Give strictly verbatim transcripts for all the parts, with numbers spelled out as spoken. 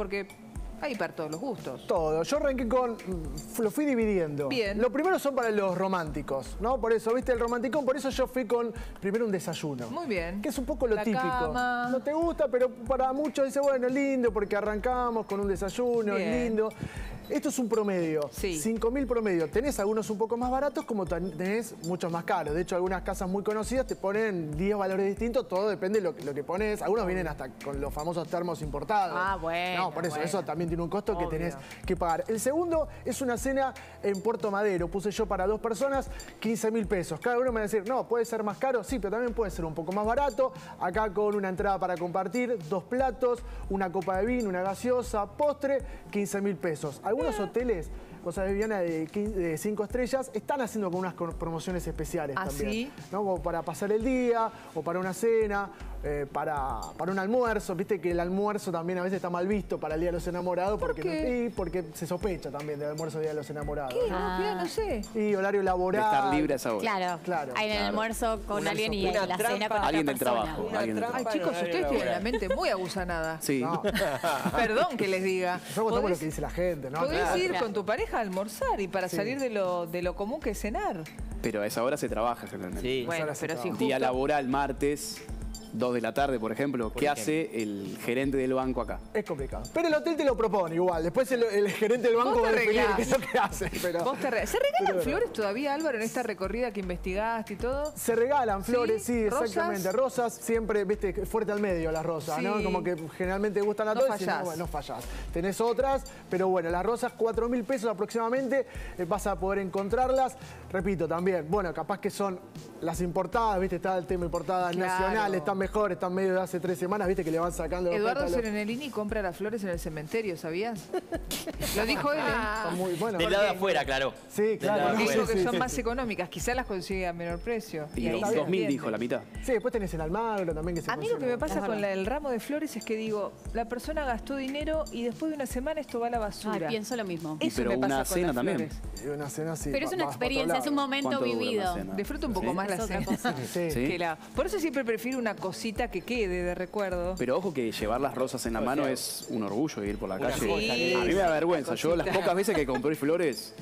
porque hay para todos los gustos. Todo. Yo arranqué con... Lo fui dividiendo. Bien. Lo primero son para los románticos, ¿no? Por eso, ¿viste? El romanticón. Por eso yo fui con primero un desayuno. Muy bien. Que es un poco lo la típico. Cama. No te gusta, pero para muchos dice, bueno, lindo, porque arrancamos con un desayuno, bien. Lindo. Esto es un promedio. Sí. cinco mil promedio. Tenés algunos un poco más baratos, como tenés muchos más caros. De hecho, algunas casas muy conocidas te ponen diez valores distintos. Todo depende de lo que, lo que pones. Algunos vienen hasta con los famosos termos importados. Ah, bueno. No, por eso. Bueno. Eso también tiene un costo obvio que tenés que pagar. El segundo es una cena en Puerto Madero. Puse yo para dos personas quince mil pesos. Cada uno me va a decir, no, puede ser más caro, sí, pero también puede ser un poco más barato. Acá con una entrada para compartir, dos platos, una copa de vino, una gaseosa, postre, quince mil pesos. Algunos hoteles, vos sabés, Viviana, de cinco estrellas, están haciendo con unas promociones especiales ¿ah, también? ¿Sí? ¿No? Como para pasar el día o para una cena. Eh, para, para un almuerzo, viste que el almuerzo también a veces está mal visto para el Día de los Enamorados. ¿Por porque qué? No, y porque se sospecha también del almuerzo del Día de los Enamorados. ¿Qué? Ah. No sé. Y horario laboral. De estar libre a esa hora. Claro, claro. Hay claro. el almuerzo con una alguien sospecha. Y la trampa, cena con alguien otra del trabajo. Una alguien trampa, del trabajo. Ay, chicos, ustedes tienen la mente muy abusanada. Sí. No. Perdón que les diga. Nosotros contamos lo que dice la gente, ¿no? Podés claro. ir claro. con tu pareja a almorzar y para sí. salir de lo, de lo común que es cenar. Pero a esa hora se trabaja generalmente. Sí, bueno, pero trabaja. Si justo... Día laboral, martes... dos de la tarde, por ejemplo, ¿qué hace el gerente del banco acá? Es complicado. Pero el hotel te lo propone igual. Después el, el gerente del banco va a definir qué es lo que hace. Pero... ¿Vos te re... ¿Se regalan pero... flores todavía, Álvaro, en esta recorrida que investigaste y todo? Se regalan flores, sí, sí exactamente. Rosas, siempre, viste, fuerte al medio las rosas, sí. ¿no? Como que generalmente gustan a no todos. Fallás. Y no, bueno, no fallás. Tenés otras, pero bueno, las rosas, cuatro mil pesos aproximadamente, eh, vas a poder encontrarlas. Repito, también, bueno, capaz que son las importadas, viste, está el tema importadas claro. nacionales, están mejor, están medio de hace tres semanas, viste que le van sacando... Eduardo Serenelini compra las flores en el cementerio, ¿sabías? Lo dijo él, ¿eh? Ah, muy, bueno, del lado de afuera, claro. Sí, claro. Dijo no, sí, que sí, son sí, más sí. económicas, quizás las consigue a menor precio. Y, y ahí dos mil bien. Dijo, la mitad. Sí, después tenés el Almagro también que se a mí lo que me pasa con la, el ramo de flores es que digo, la persona gastó dinero y después de una semana esto va a la basura. Ah, pienso lo mismo. Eso pero me pasa una cena también. Una cena sí. Pero es una experiencia, es un momento vivido. Disfruto un poco más la cena. Por eso siempre prefiero una cosita que quede de recuerdo. Pero ojo que llevar las rosas en la mano es un orgullo ir por la calle. Sí, a mí me da vergüenza. Yo las pocas veces que compré flores,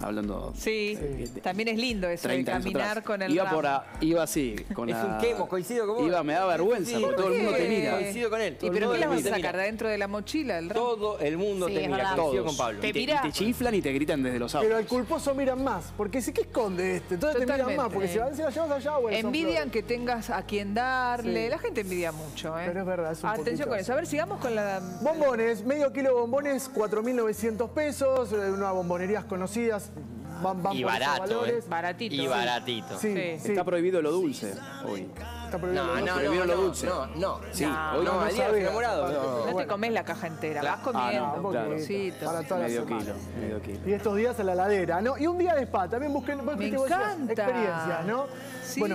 hablando... Sí, sí. también es lindo eso de caminar con el iba ramo. Por a, iba así, con la... Es un quemo, coincido con vos. Iba, me da vergüenza, sí, porque ¿por todo el mundo te mira. Coincido con él. ¿Y pero qué las vas a sacar adentro de la mochila? El todo el mundo sí, te mira, coincido con Pablo. Te, y te, y te chiflan y te gritan desde los autos. Pero al culposo miran más, porque si ¿qué esconde este? Entonces totalmente. Te miran más, porque si van, si la llevas allá, bueno, envidian que tengas a quien darle. Sí. La gente envidia mucho, ¿eh? Pero es verdad, es un atención con eso. A ver, sigamos con la... Bombones, medio kilo de bombones, cuatro mil novecientos pesos, unas bombonerías conocidas. Van, van y barato, eh. baratito. Y baratito. Sí, sí, sí. Está prohibido lo dulce hoy. Está prohibido no, lo, no, prohibido no, lo dulce. No, no, no. Sí, no, hoy no, no, no, enamorado. No, no, no te comes la caja entera, claro. vas comiendo. Ah, no, claro. Para toda medio, la kilo, medio kilo. Y estos días a la heladera, ¿no? Y un día de spa, también busquen experiencias, ¿no? Sí. Bueno,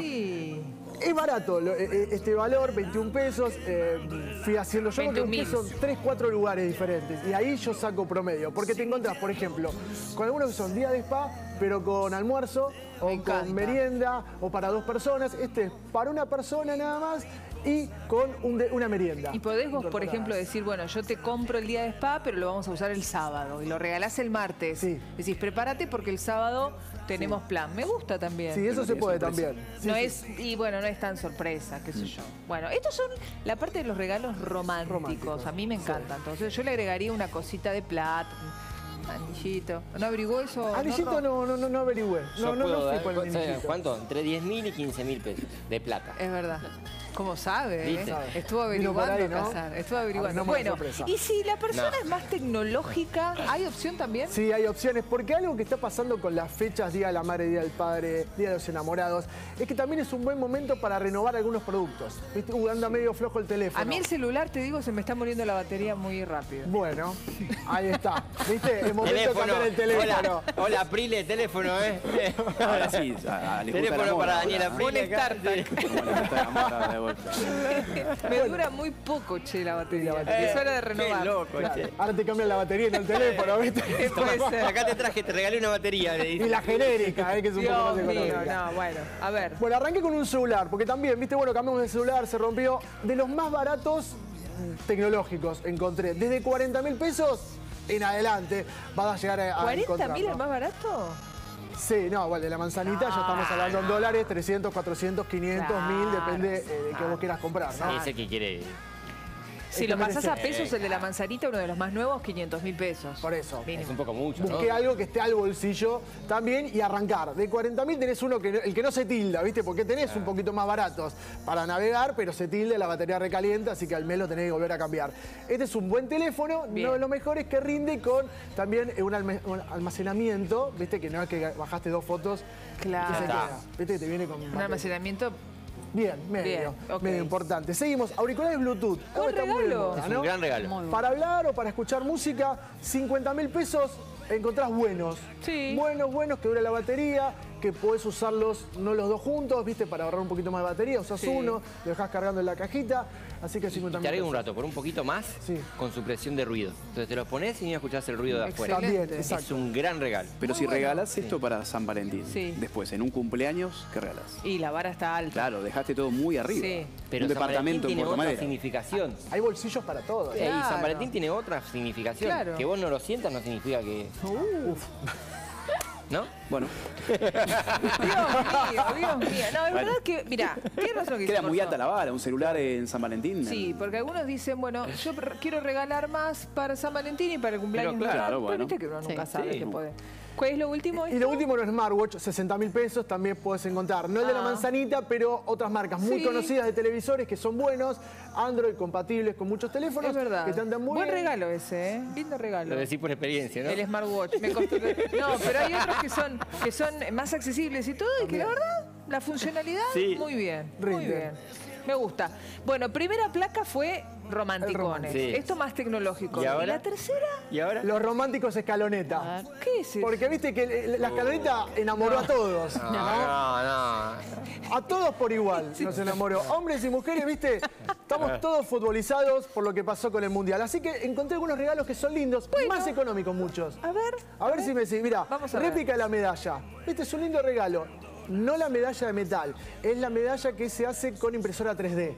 es barato este valor, veintiún pesos, eh, fui haciendo yo porque son tres, cuatro lugares diferentes y ahí yo saco promedio, porque te encontrás, por ejemplo, con algunos que son día de spa, pero con almuerzo o me con encanta. Merienda o para dos personas, este es para una persona nada más y con un de, una merienda. Y podés vos, por ejemplo, decir, bueno, yo te compro el día de spa, pero lo vamos a usar el sábado y lo regalás el martes. Sí. Decís, prepárate porque el sábado tenemos sí. plan. Me gusta también. Sí, eso pero se puede sorpresa. También. Sí, no sí. es y bueno, no es tan sorpresa, qué sé yo. Bueno, estos son la parte de los regalos románticos. Romántico. A mí me encanta. Sí. Entonces yo le agregaría una cosita de plata. Anillito. ¿No averiguó eso? Anillito no, no, no, no averigüé. No, no, no, no fui el ¿cuánto? Entre diez mil y quince mil pesos de plata. Es verdad. Como sabe, ¿eh? Estuvo averiguando, ahí, ¿no? Casar. Estuvo averiguando. Ah, no bueno, y si la persona no. es más tecnológica, ¿hay opción también? Sí, hay opciones, porque algo que está pasando con las fechas, Día de la Madre, Día del Padre, Día de los Enamorados, es que también es un buen momento para renovar algunos productos. ¿Viste? Uh, anda medio flojo el teléfono. A mí el celular, te digo, se me está muriendo la batería muy rápido. Bueno, ahí está. ¿Viste? El momento de cambiar el teléfono. Hola, hola Aprile, teléfono, ¿eh? Ahora sí. A, teléfono para Daniela. Pon StarTech. Me dura muy poco, che, la batería. Eh, es hora de renovar. Qué loco, claro. che. Ahora te cambian la batería en el teléfono, ¿viste? ¿Qué puede ser? Acá te traje, te regalé una batería. Le dice. Y la genérica, eh, que es un Dios poco más económica. Mío, no, bueno, a ver. Bueno, arranqué con un celular, porque también, viste, bueno, cambiamos de celular, se rompió. De los más baratos... tecnológicos encontré. Desde cuarenta mil pesos en adelante vas a llegar a, a encontrar. ¿cuarenta mil es más barato? Sí, no, vale, de la manzanita no, ya estamos hablando en no. dólares, trescientos, cuatrocientos, quinientos, claro, mil, depende eh, de qué vos quieras comprar, ¿no? Ese que quiere... Si lo pasás a pesos, el de la manzanita, uno de los más nuevos, quinientos mil pesos. Por eso. Mínimo. Es un poco mucho, ¿no? Busqué algo que esté al bolsillo también y arrancar. De cuarenta mil tenés uno que, el que no se tilda, ¿viste? Porque tenés ah. un poquito más baratos para navegar, pero se tilda, la batería recalienta, así que al mes lo tenés que volver a cambiar. Este es un buen teléfono, bien. Uno de los mejores que rinde con también un, alm un almacenamiento, ¿viste? Que no es que bajaste dos fotos. Claro. Y se queda. ¿Viste? Que te viene con un batería. Almacenamiento... Bien, medio, Bien, okay. medio importante. Seguimos, auriculares Bluetooth. Un regalo. Muy moda, es un ¿no? gran regalo. Para hablar o para escuchar música, cincuenta mil pesos encontrás buenos. Sí. Buenos, buenos, que dura la batería, que podés usarlos, no los dos juntos, viste, para ahorrar un poquito más de batería, usás sí. uno, lo dejás cargando en la cajita, así que cincuenta mil pesos. Te agrego un rato, por un poquito más, sí. con supresión de ruido. Entonces te los ponés y no escuchás el ruido de afuera. También, exacto. Es un gran regalo. Pero Muy si bueno. regalás sí. esto para San Valentín, sí. después, en un cumpleaños, ¿qué regalás? Y la vara está alta. Claro, dejaste todo muy arriba. Sí. Pero un San departamento en Puerto Madero. significación. Hay bolsillos para todo. ¿eh? Claro. Y San Valentín tiene otra significación. Claro. Que vos no lo sientas no significa que... Uh. Uf. ¿No? Bueno. Dios mío, Dios mío. No, es vale. verdad que, mira, ¿qué razón que Queda muy alta la vara, un celular en San Valentín. Sí, porque algunos dicen, bueno, yo quiero regalar más para San Valentín y para el cumpleaños. Pero claro, bueno. Pero viste que uno nunca sí, sabe sí. que puede. ¿Cuál es lo último? ¿Esto? Y lo último, los smartwatch, sesenta mil pesos, también puedes encontrar. No el de ah. la manzanita, pero otras marcas muy sí. conocidas de televisores que son buenos, Android, compatibles con muchos teléfonos. Es verdad. Que te andan muy Buen bien. regalo ese, ¿eh? Lindo regalo. Lo decís por experiencia, ¿no? El smartwatch. Me costó... No, pero hay otros que son, que son más accesibles y todo, y que la verdad, la funcionalidad, sí. muy bien. Rinde. Muy bien. Me gusta. Bueno, primera placa fue... Romanticones. Sí. Esto más tecnológico. ¿Y, ahora? ¿Y la tercera? ¿Y ahora? Los románticos escaloneta. Ah, ¿qué es eso? Porque viste que la escaloneta uh, enamoró no. a todos. No, no, no. A todos por igual sí. nos enamoró. Hombres y mujeres, viste, estamos todos futbolizados por lo que pasó con el Mundial. Así que encontré algunos regalos que son lindos, bueno, más económicos muchos. A ver. A ver, a ver. si me decís, mirá, Vamos a réplica de la medalla. Este es un lindo regalo. No la medalla de metal, es la medalla que se hace con impresora tres D.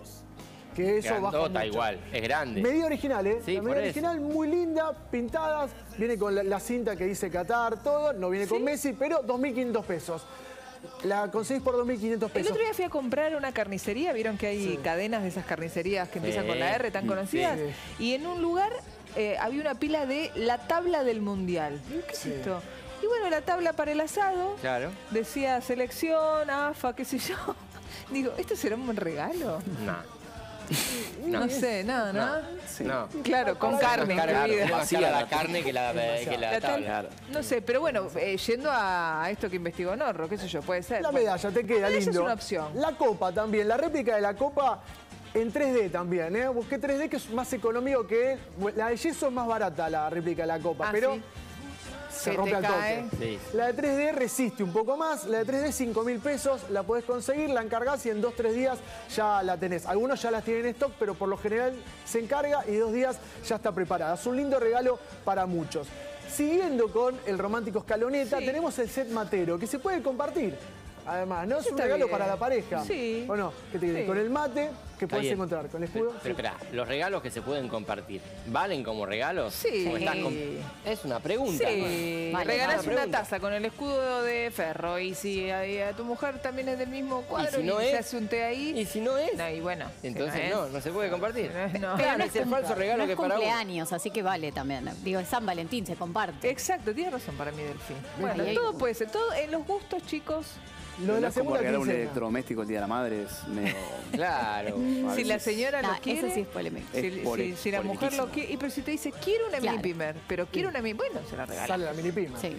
Que eso Grandota, baja igual, es grande. Medida original, ¿eh? Sí, la medida original, muy linda, pintadas. Viene con la, la cinta que dice Qatar, todo. No viene ¿Sí? con Messi, pero dos mil quinientos pesos. La conseguís por dos mil quinientos pesos. El otro día fui a comprar una carnicería. Vieron que hay sí. cadenas de esas carnicerías que empiezan sí. con la R, tan conocidas. Sí. Y en un lugar eh, había una pila de la tabla del Mundial. ¿Qué es sí. esto? Y bueno, la tabla para el asado. Claro. Decía selección, A F A, qué sé yo. Digo, ¿esto será un buen regalo? No. No. no sé, no, ¿no? no. Sí. no. Claro, con carne. Es más cara la carne que la, eh, que la, la tabla. No sé, pero bueno, eh, yendo a esto que investigó Norro, qué sé yo, puede ser. La medalla te queda lindo. Esa es una opción. La copa también, la réplica de la copa en tres D también, ¿eh? Busqué tres D que es más económico que... La de yeso es más barata la réplica de la copa, ah, pero... ¿sí? Se rompe al toque. Sí. La de tres D resiste un poco más. La de tres D, cinco mil pesos. La podés conseguir, la encargás y en dos o tres días ya la tenés. Algunos ya las tienen en stock, pero por lo general se encarga y dos días ya está preparada. Es un lindo regalo para muchos. Siguiendo con el romántico escaloneta, sí. tenemos el set matero, que se puede compartir. Además, ¿no? Es un regalo bien. para la pareja. Sí. ¿O no? ¿Qué te sí. Con el mate, que puedes encontrar con el escudo. Pero, pero sí. espera, ¿los regalos que se pueden compartir valen como regalos? Sí. Están con... Es una pregunta. Sí. ¿no? Vale, Regalás una, pregunta. una taza con el escudo de ferro y si a, a tu mujer también es del mismo cuadro y, si no y es? se hace un té ahí. Y si no es. No, y bueno. Entonces si no, no, no, no se puede compartir. No, no. Pero no es el falso regalo no que para cumpleaños, uno. así que vale también. Digo, el San Valentín se comparte. Exacto, tienes razón para mí, Delfín. Bueno, ahí, todo ahí. puede ser. Todo en los gustos, chicos. Lo de la segunda quincena. Un electrodoméstico el Día de la Madre es medio... Claro. Si la señora lo quiere... Eso sí es polémico. Si la mujer lo quiere... Pero si te dice, quiero una mini pimer, pero quiero una mini... Bueno, se la regala. Sale la mini pimer. Sí.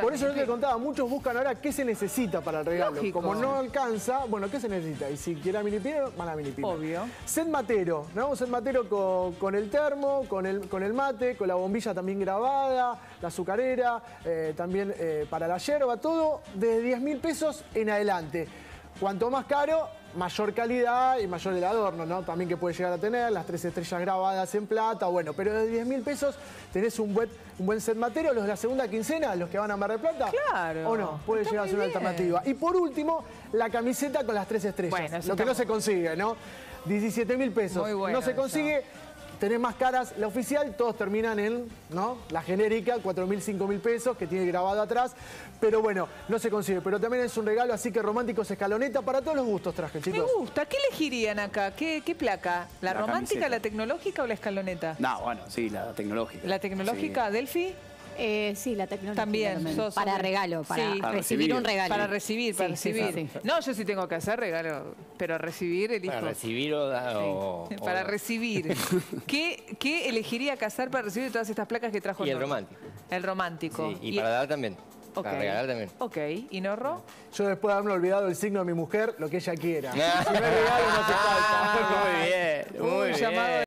Por eso yo te contaba, muchos buscan ahora qué se necesita para el regalo. Como no alcanza, bueno, ¿qué se necesita? Y si quiere la mini pimer, va a la mini pimer. Obvio. Set matero, ¿no? Set matero con, con el termo, con el, con el mate, con la bombilla también grabada, la azucarera, eh, también eh, para la yerba, todo de diez mil pesos... en adelante. Cuanto más caro, mayor calidad y mayor el adorno, ¿no? También que puede llegar a tener las tres estrellas grabadas en plata, bueno, pero de diez mil pesos tenés un buen, un buen set matero. Los de la segunda quincena, los que van a Mar del Plata, claro, o no, puede llegar a ser una alternativa. Y por último, la camiseta con las tres estrellas, bueno, lo que no se consigue, ¿no? diecisiete mil pesos, no se consigue... Eso. tenés más caras. La oficial, todos terminan en, ¿no?, la genérica, cuatro mil, cinco mil pesos, que tiene grabado atrás. Pero bueno, no se consigue. Pero también es un regalo, así que Románticos Escaloneta, para todos los gustos traje, chicos. Me gusta. ¿Qué elegirían acá? ¿Qué, qué placa? ¿La, la romántica, camiseta, la tecnológica o la escaloneta? No, bueno, sí, la tecnológica. ¿La tecnológica, sí. Delphi? Eh, sí, la tecnología. También. Sos, para regalo, para, sí, para recibir, recibir un regalo. Para recibir, sí, para recibir. Sí, sí. No, yo sí tengo que hacer regalo, pero recibir el hijo. Para recibir o, da, o, sí. o Para da. recibir. ¿Qué, ¿Qué elegiría Cazar para recibir todas estas placas que trajo? Y el romántico. El romántico. Sí, y, y para el... dar también. Okay. Para regalar también. Ok, ¿y Norro? Yo, después de haberme olvidado el signo de mi mujer, lo que ella quiera. Si no es regalo, no se falta. Muy bien, muy bien.